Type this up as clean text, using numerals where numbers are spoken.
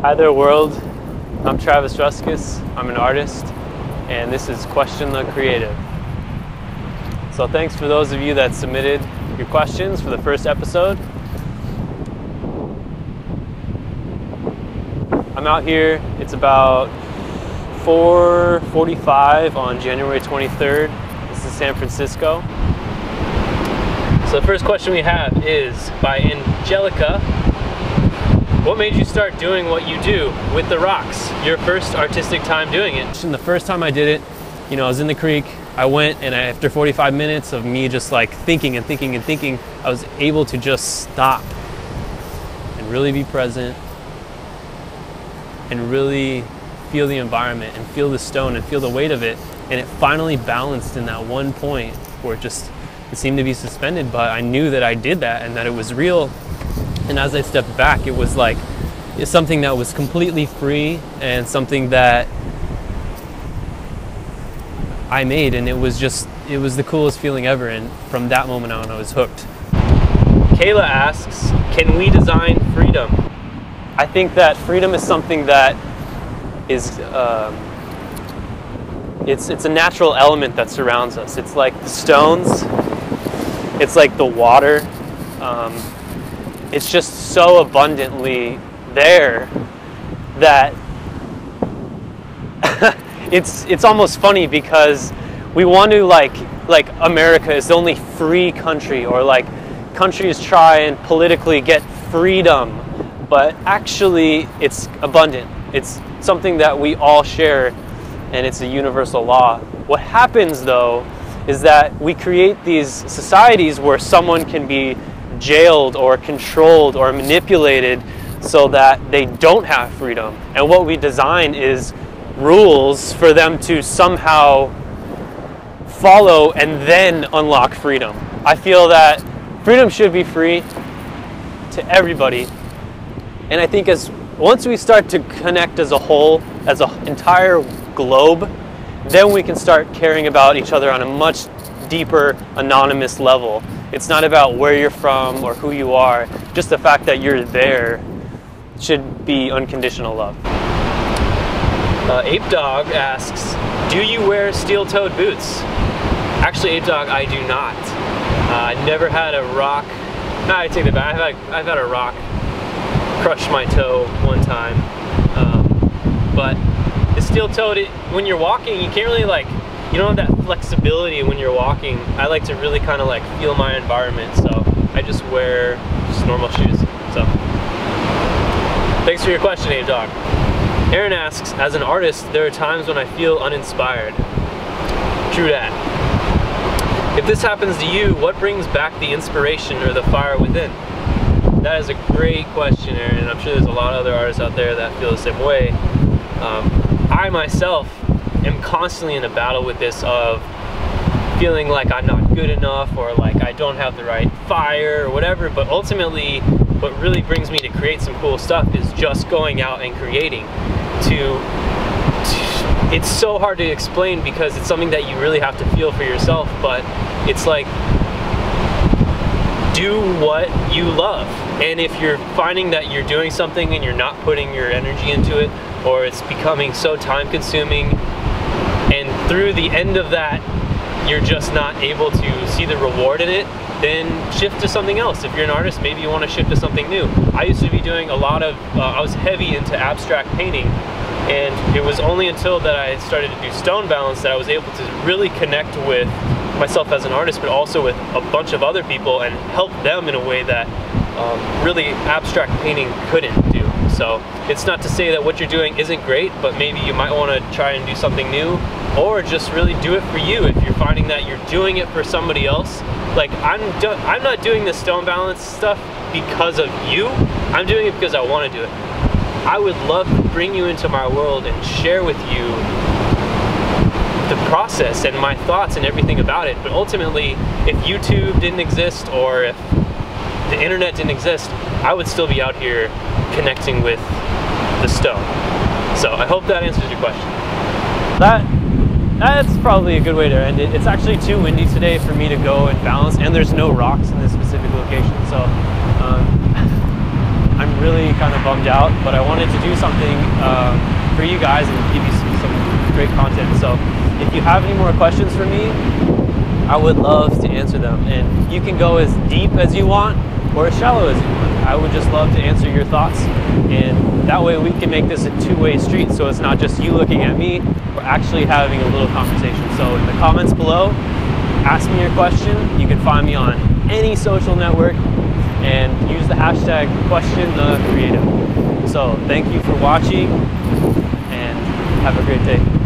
Hi there, world. I'm Travis Ruskus. I'm an artist, and this is Question the Creative. So thanks for those of you that submitted your questions for the first episode. I'm out here. It's about 4:45 on January 23rd. This is San Francisco. So the first question we have is by Angelica. What made you start doing what you do with the rocks? Your first artistic time doing it? The first time I did it, you know, I was in the creek. I went, and after 45 minutes of me just like thinking, I was able to just stop and really be present and really feel the environment and feel the stone and feel the weight of it. And it finally balanced in that one point where it seemed to be suspended, but I knew that I did that and that it was real. And as I stepped back, it was like something that was completely free and something that I made, and it was the coolest feeling ever, and from that moment on, I was hooked. Kayla asks, can we design freedom? I think that freedom is something that is, it's a natural element that surrounds us. It's like the stones, it's like the water. It's just so abundantly there that it's almost funny because we want to like America is the only free country, or like countries try and politically get freedom, but actually it's abundant. It's something that we all share, and it's a universal law. What happens though is that we create these societies where someone can be jailed or controlled or manipulated so that they don't have freedom. And what we design is rules for them to somehow follow and then unlock freedom. I feel that freedom should be free to everybody. And I think once we start to connect as a whole, as an entire globe, then we can start caring about each other on a much deeper, anonymous level. It's not about where you're from or who you are. Just the fact that you're there should be unconditional love. Ape Dog asks, do you wear steel-toed boots? Actually, Ape Dog, I do not. I never had a rock. No, I take that back. I've had a rock crush my toe one time. But the steel-toed, when you're walking, you can't really like, you don't have that flexibility when you're walking. I like to really kind of like feel my environment, so I just wear just normal shoes. So thanks for your question, Ape Dog. Aaron asks, as an artist, there are times when I feel uninspired. True that. If this happens to you, what brings back the inspiration or the fire within? That is a great question, Aaron. I'm sure there's a lot of other artists out there that feel the same way. I myself am constantly in a battle with this of feeling like I'm not good enough or like I don't have the right fire or whatever, but ultimately what really brings me to create some cool stuff is just going out and creating. It's so hard to explain because it's something that you really have to feel for yourself, but it's like do what you love. And if you're finding that you're doing something and you're not putting your energy into it, or it's becoming so time consuming, and through the end of that, you're just not able to see the reward in it, then shift to something else. If you're an artist, maybe you want to shift to something new. I used to be doing a lot of, I was heavy into abstract painting, and it was only until that I started to do stone balance that I was able to really connect with myself as an artist, but also with a bunch of other people and help them in a way that really abstract painting couldn't do. So it's not to say that what you're doing isn't great, but maybe you might want to try and do something new, or just really do it for you. If you're finding that you're doing it for somebody else, like I'm not doing the stone balance stuff because of you. I'm doing it because I want to do it. I would love to bring you into my world and share with you the process and my thoughts and everything about it. But ultimately, if YouTube didn't exist or if the internet didn't exist, I would still be out here connecting with the stone. So I hope that answers your question. That's probably a good way to end it. It's actually too windy today for me to go and balance, and there's no rocks in this specific location, so I'm really kind of bummed out, but I wanted to do something for you guys and give you some great content. So if you have any more questions for me, I would love to answer them. And you can go as deep as you want or as shallow as you want. I would just love to answer your thoughts, and that way we can make this a two-way street, so it's not just you looking at me, we're actually having a little conversation. So in the comments below, ask me your question. You can find me on any social network and use the hashtag QuestionTheCreative. So thank you for watching and have a great day.